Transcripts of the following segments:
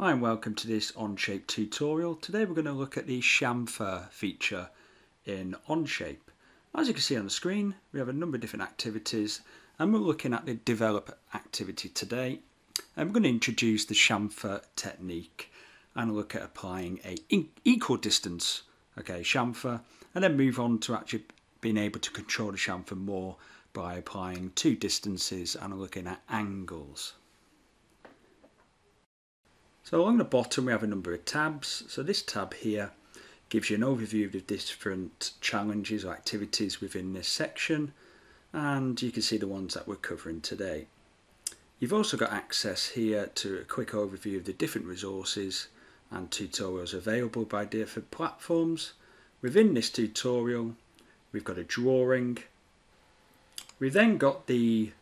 Hi and welcome to this Onshape tutorial. Today we're going to look at the chamfer feature in Onshape. As you can see on the screen, we have a number of different activities and we're looking at the develop activity today. And we're going to introduce the chamfer technique and look at applying a equal distance chamfer and then move on to actually being able to control the chamfer more by applying two distances and looking at angles. So along the bottom we have a number of tabs. So this tab here gives you an overview of the different challenges or activities within this section, and you can see the ones that we're covering today. You've also got access here to a quick overview of the different resources and tutorials available by different platforms. Within this tutorial we've got a drawing. We've then got the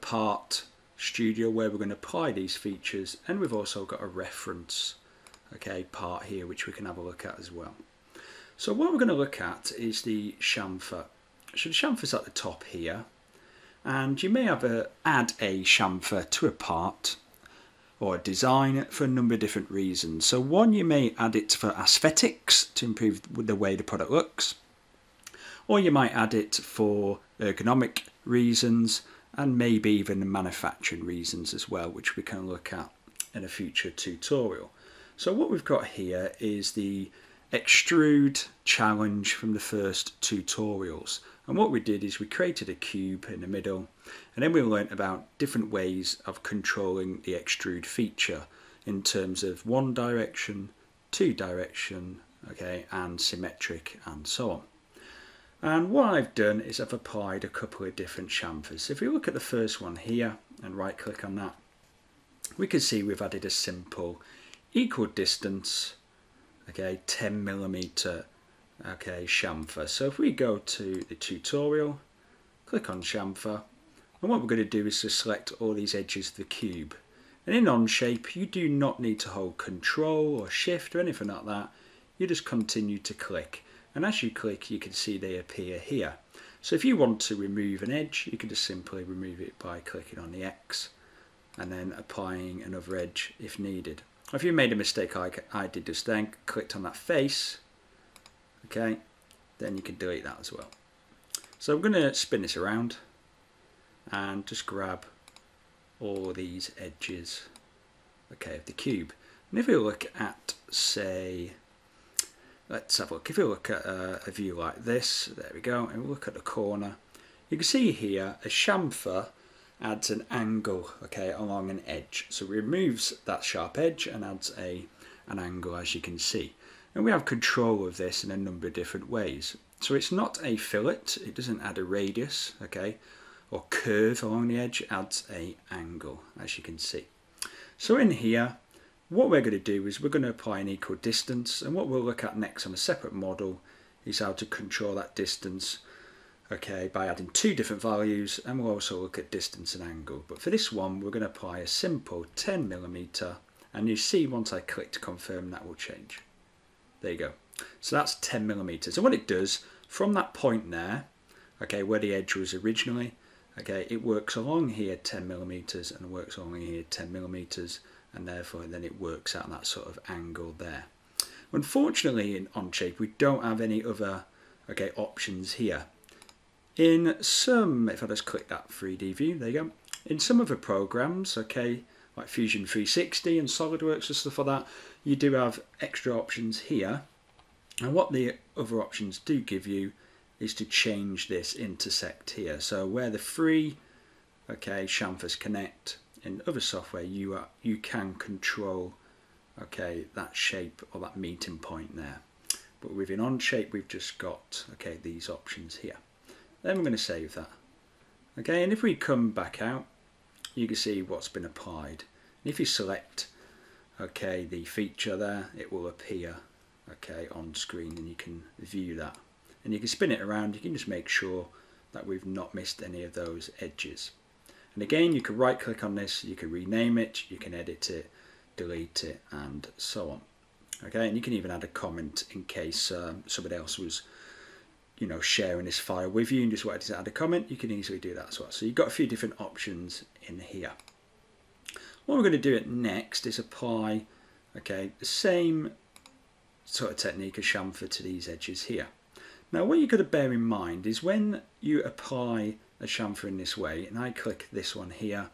part studio where we're going to apply these features, and we've also got a reference part here which we can have a look at as well. So what we're going to look at is the chamfer. So the chamfer's at the top here, and you may have add a chamfer to a part or a design for a number of different reasons. So one, you may add it for aesthetics to improve the way the product looks, or you might add it for ergonomic reasons and maybe even the manufacturing reasons as well, which we can look at in a future tutorial. So what we've got here is the extrude challenge from the first tutorials, and what we did is we created a cube in the middle, and then we learnt about different ways of controlling the extrude feature in terms of one direction, two direction, and symmetric and so on. And what I've done is I've applied a couple of different chamfers. So if we look at the first one here and right click on that, we can see we've added a simple equal distance 10mm chamfer. So if we go to the tutorial, click on chamfer, and what we're going to do is to select all these edges of the cube. And in Onshape you do not need to hold control or shift or anything like that. You just continue to click, and as you click you can see they appear here. So if you want to remove an edge, you can just simply remove it by clicking on the X and then applying another edge if needed. If you made a mistake like I did just then, clicked on that face, then you can delete that as well. So I'm going to spin this around and just grab all these edges of the cube. And if we look at, say, let's have a look. If you look at a view like this, there we go, and we'll look at the corner, you can see here a chamfer adds an angle along an edge. So it removes that sharp edge and adds an angle, as you can see. And we have control of this in a number of different ways. So it's not a fillet, it doesn't add a radius, or curve along the edge, it adds an angle, as you can see. So in here, what we're going to do is we're going to apply an equal distance, and what we'll look at next on a separate model is how to control that distance by adding two different values, and we'll also look at distance and angle. But for this one we're going to apply a simple 10mm, and you see once I click to confirm that will change. There you go. So that's 10mm. And what it does from that point there, where the edge was originally, it works along here 10mm and works along here 10mm, and therefore then it works out that sort of angle there. Unfortunately in Onshape we don't have any other options here. In some, if I just click that 3D view, there you go, in some other programs like Fusion 360 and SolidWorks and stuff like that, you do have extra options here, and what the other options do give you is to change this intersect here. So where the free chamfers connect in other software, you can control that shape or that meeting point there. But within Onshape we've just got these options here. Then we're going to save that. And if we come back out, you can see what's been applied. And if you select the feature there, it will appear on screen, and you can view that. And you can spin it around, you can just make sure that we've not missed any of those edges. And again, you can right click on this, you can rename it, you can edit it, delete it and so on. And you can even add a comment in case somebody else was sharing this file with you and just wanted to add a comment, you can easily do that as well. So you've got a few different options in here. What we're going to do next is apply Okay, the same sort of technique as chamfer to these edges here. Now what you've got to bear in mind is when you apply a chamfer in this way, and I click this one here,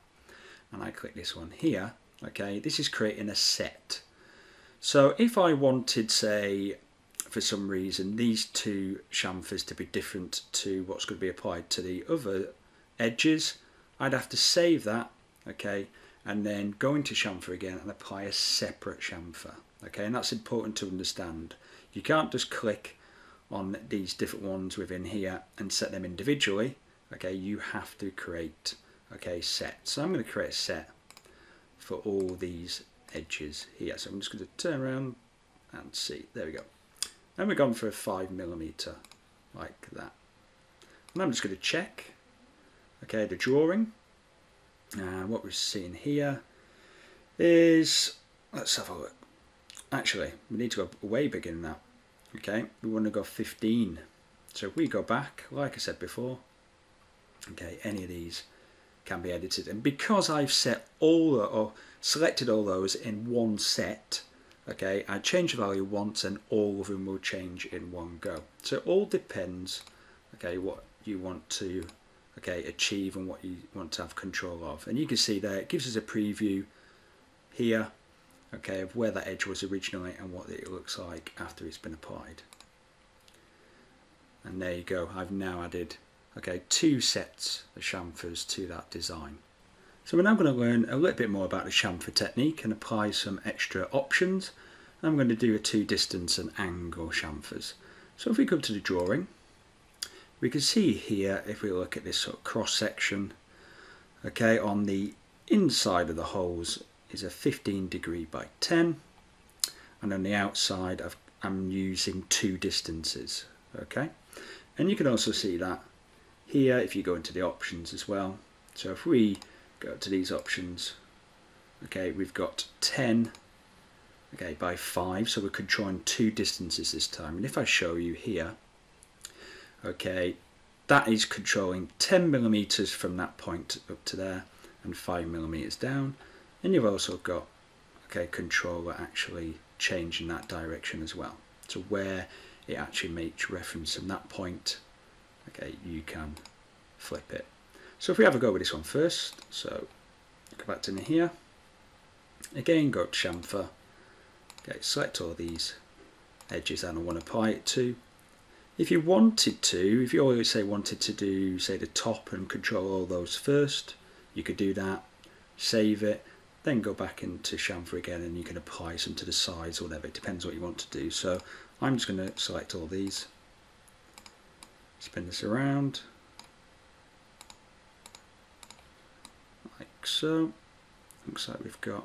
and I click this one here, okay, this is creating a set. So if I wanted, say, for some reason, these two chamfers to be different to what's going to be applied to the other edges, I'd have to save that, okay, and then go into chamfer again and apply a separate chamfer, okay, and that's important to understand. You can't just click on these different ones within here and set them individually, okay, you have to create, okay, sets. So I'm going to create a set for all these edges here. So I'm just going to turn around and see, there we go. And we're gone for a 5mm like that. And I'm just going to check, okay, the drawing. And what we're seeing here is, let's have a look. Actually, we need to go way bigger than that. Okay, we want to go 15. So if we go back, like I said before, okay, any of these can be edited. And because I've set all or selected all those in one set, okay, I change the value once and all of them will change in one go. So it all depends, okay, what you want to, okay, achieve and what you want to have control of. And you can see there it gives us a preview here, okay, of where that edge was originally and what it looks like after it's been applied. And there you go, I've now added, okay, two sets of chamfers to that design. So we're now going to learn a little bit more about the chamfer technique and apply some extra options. I'm going to do a two distance and angle chamfers. So if we come to the drawing, we can see here, if we look at this sort of cross section, okay, on the inside of the holes is a 15 degree by 10, and on the outside I'm using two distances, okay. And you can also see that here if you go into the options as well. So if we go to these options, okay, we've got 10, okay, by 5, so we're controlling two distances this time. And if I show you here, okay, that is controlling 10mm from that point up to there and 5mm down. And you've also got, okay, controller actually changing that direction as well. So where it actually makes reference from that point, okay, you can flip it. So if we have a go with this one first, so go back to here, again go to chamfer, okay, select all these edges that I want to apply it to. If you wanted to, if you always say wanted to do, say, the top and control all those first, you could do that, save it, then go back into chamfer again and you can apply some to the sides or whatever, it depends what you want to do. So I'm just going to select all these, spin this around, like so. Looks like we've got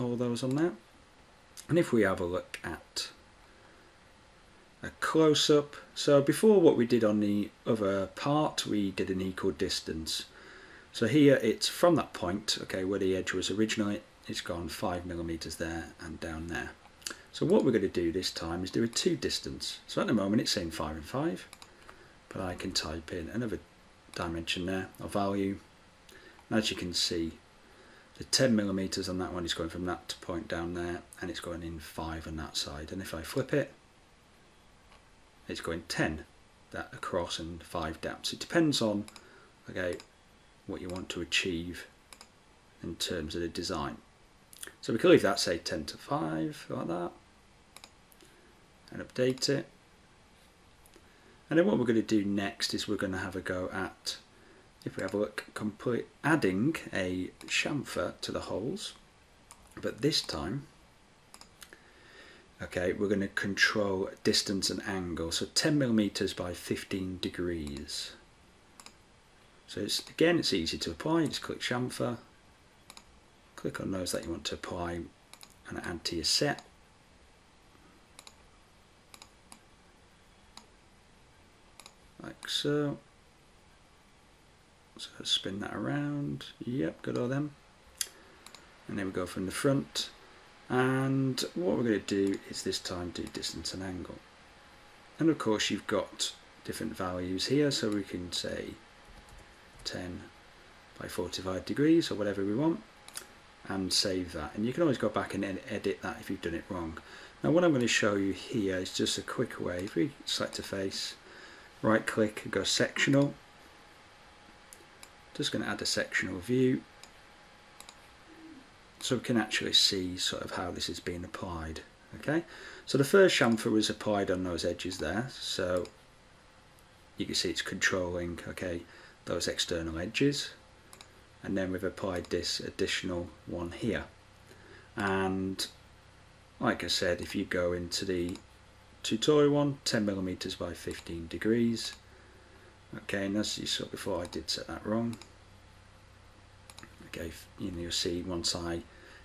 all those on there. And if we have a look at a close-up, so before what we did on the other part, we did an equal distance. So here it's from that point, okay, where the edge was originally, it's gone 5mm there and down there. So what we're going to do this time is do a two distance. So at the moment it's saying 5 and 5, but I can type in another dimension there, a value, and as you can see, the 10mm on that one is going from that point down there, and it's going in 5 on that side. And if I flip it, it's going 10 that across and 5 down. So it depends on, okay, what you want to achieve in terms of the design. So we can leave that, say, 10 to 5 like that, and update it. And then what we're going to do next is we're going to have a go at, if we have a look, complete adding a chamfer to the holes, but this time, okay, we're going to control distance and angle, so 10mm by 15 degrees. So it's, again, it's easy to apply. You just click chamfer, click on those that you want to apply, and add to your set. Like so. So spin that around. Yep, got all them. And then we go from the front. And what we're going to do is this time do distance and angle. And of course you've got different values here, so we can say 10 by 45 degrees or whatever we want. and save that. And you can always go back and edit that if you've done it wrong. Now what I'm going to show you here is just a quick way. If we select a face, right click and go sectional. Just going to add a sectional view so we can actually see sort of how this is being applied. Okay, so the first chamfer was applied on those edges there, so you can see it's controlling, okay, those external edges, and then we've applied this additional one here. And like I said, if you go into the tutorial one, 10 millimeters by 15 degrees, okay, and as you saw before, I did set that wrong. Okay, and you'll see once I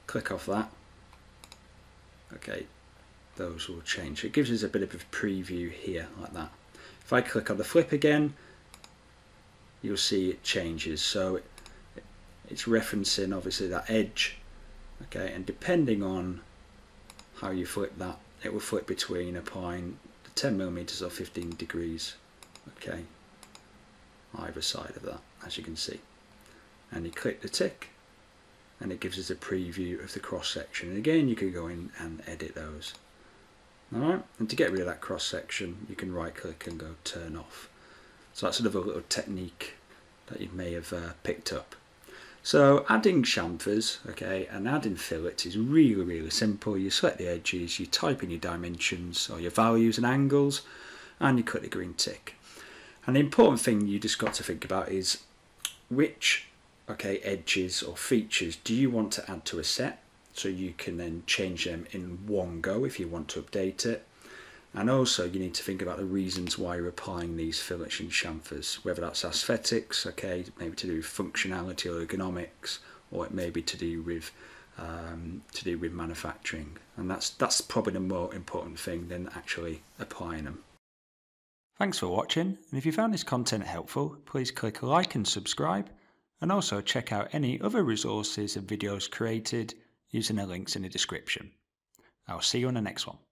click off that, okay, those will change. It gives us a bit of a preview here like that. If I click on the flip again, you'll see it changes, so it's referencing obviously that edge, okay, and depending on how you flip that, it will flip between applying the 10 millimeters or 15 degrees, okay, either side of that, as you can see. And you click the tick and it gives us a preview of the cross section, and again you can go in and edit those. Alright, and to get rid of that cross section you can right click and go turn off. So that's another little technique that you may have picked up. So adding chamfers, okay, and adding fillets is really, really simple. You select the edges, you type in your dimensions or your values and angles, and you click the green tick. And the important thing you just got to think about is which, okay, edges or features do you want to add to a set, so you can then change them in one go if you want to update it. And also you need to think about the reasons why you're applying these fillets and chamfers, whether that's aesthetics, okay, maybe to do with functionality or ergonomics, or it may be to do with manufacturing. And that's probably the more important thing than actually applying them. Thanks for watching, and if you found this content helpful, please click like and subscribe, and also check out any other resources and videos created using the links in the description. I'll see you on the next one.